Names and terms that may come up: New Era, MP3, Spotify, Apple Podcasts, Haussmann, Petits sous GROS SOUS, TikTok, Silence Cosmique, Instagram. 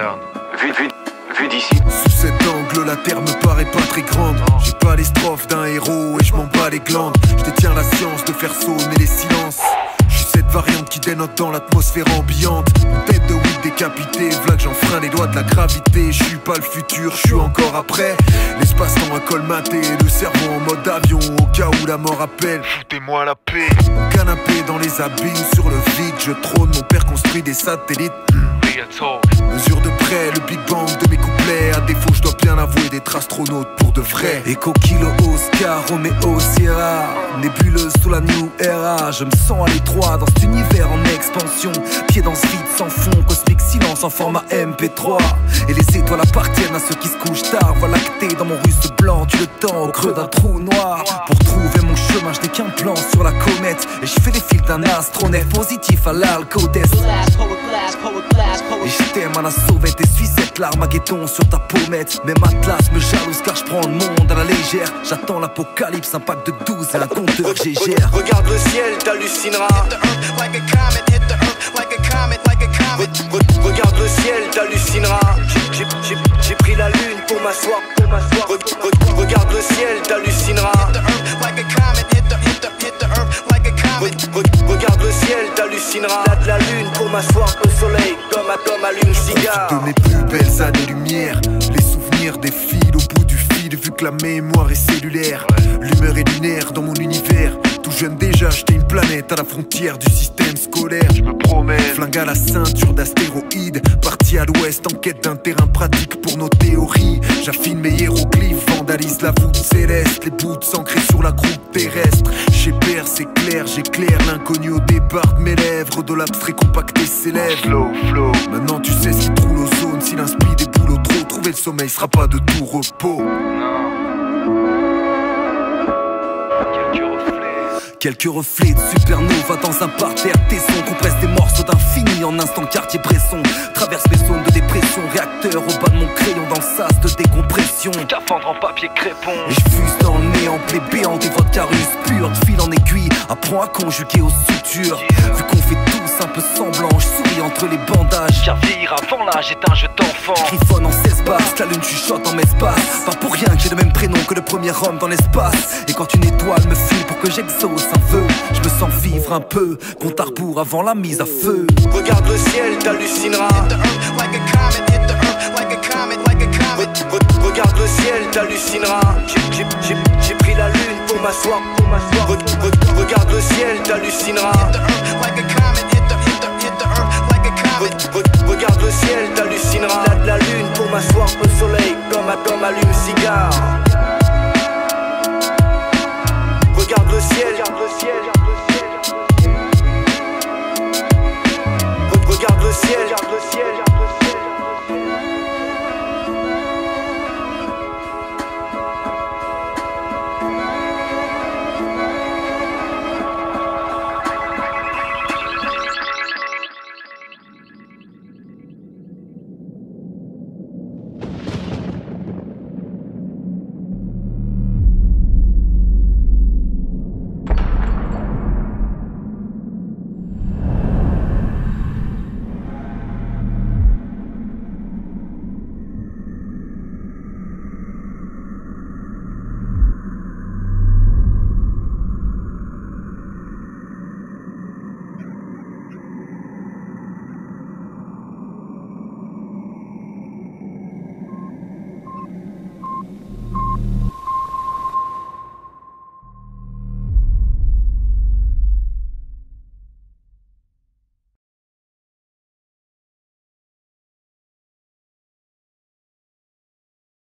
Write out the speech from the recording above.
regarde. Vu d'ici. Sous cet angle, la terre me paraît pas très grande. J'ai pas les strophes d'un héros et je m'en bats les glandes. Je détiens la science de faire sonner les silences. Je suis cette variante qui dénote dans l'atmosphère ambiante. Tête de weed décapitée, v'là que j'enfreins les lois de la gravité. Je suis pas le futur, je suis encore après. L'espace-temps à colmater, le cerveau en mode avion au cas où la mort appelle. Foutez-moi la paix. Mon canapé dans les abîmes, sur le vide, je trône. Mon père construit des satellites. Mesure de près, le Big Bang de mes couplets. À défaut, je dois bien avouer d'être astronaute pour de vrai. Echo Kilo, Oscar, Romeo, Sierra. Nébuleuse sous la New Era. Je me sens à l'étroit dans cet univers en expansion. Pied dans ce vide sans fond, cosmique silence en format MP3. Et les étoiles appartiennent à ceux qui se couchent tard. Voie lactée dans mon russe blanc, tu le temps au creux d'un trou noir. Pour trouver mon chemin, je n'ai qu'un plan sur la comète. Et je fais les fils d'un astronef positif à l'alcodest. Et je t'aime à la sauvette, essuie cette larme à guetton sur ta pommette. Mes matelas me jalouse car je prends le monde à la légère. J'attends l'apocalypse, un pack de 12 et un compteur GGR. Regarde le ciel, t'hallucineras. Regarde le ciel, t'hallucineras. J'ai pris la lune pour m'asseoir. Regarde le ciel, t'hallucineras. Regarde le ciel, t'hallucineras. La lune pour m'asseoir au soleil. Comme allume cigare. De mes plus belles années-lumière, les souvenirs défilent au bout du fil. Vu que la mémoire est cellulaire, l'humeur est lunaire dans mon univers. Tout jeune déjà, j'étais une planète à la frontière du système scolaire. Je me promène, flingue à la ceinture d'astéroïdes. Parti à l'ouest en quête d'un terrain pratique pour nos théories. J'affine mes hiéroglyphes, vandalise la voûte céleste. Les bouts s'ancrés sur la croupe terrestre. Chez Père, c'est clair, j'éclaire l'inconnu au départ de mes lèvres. De l'abstrait compacté s'élève. Slow flow. Maintenant tu sais si troule aux zones, si l'inspire des boulots trop. Trouver le sommeil sera pas de tout repos. Quelques reflets de supernova dans un parterre tesson. Compresse des morceaux d'infini en instant quartier presson. Traverse mes zones de dépression. Réacteur au bas de mon crayon dans le sas de décompression. Cafandre en papier crépon. Et je fuse dans le néant, plébéant des voix de carus pure. De fil en aiguille, apprends à conjuguer aux sutures. Vu qu'on fait tous un peu semblant, je souris entre les bandages. J'avire avant l'âge est un jeu d'enfant. Griffon en 16 basses, la lune chuchote en m'espace. Pas pour rien que j'ai le même prénom que le premier homme dans l'espace. Et quand une étoile me file pour que j'exauce, je me sens vivre un peu, compte à rebours avant la mise à feu. Regarde le ciel, t'hallucineras. Regarde le ciel, t'hallucineras. J'ai pris la lune pour m'asseoir. Regarde le ciel, t'hallucineras. Regarde le ciel, t'hallucineras. La lune pour m'asseoir au soleil comme allume cigare. Regarde le ciel.